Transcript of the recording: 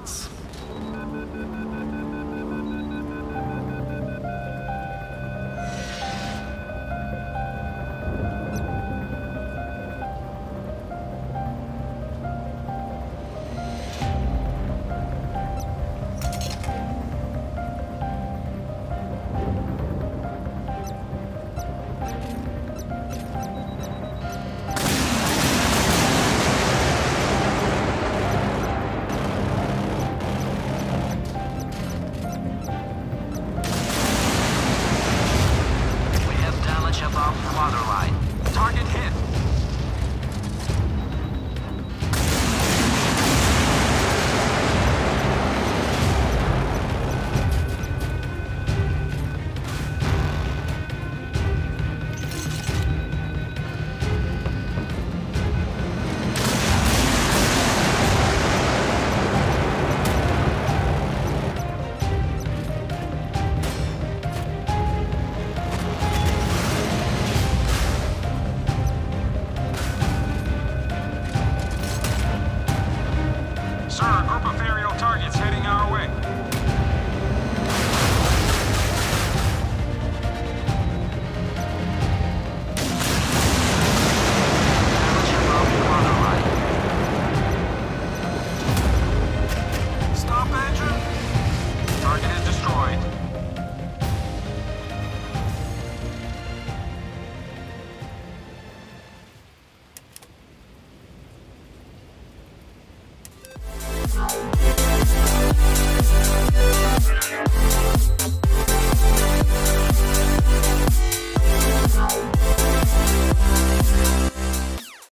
response.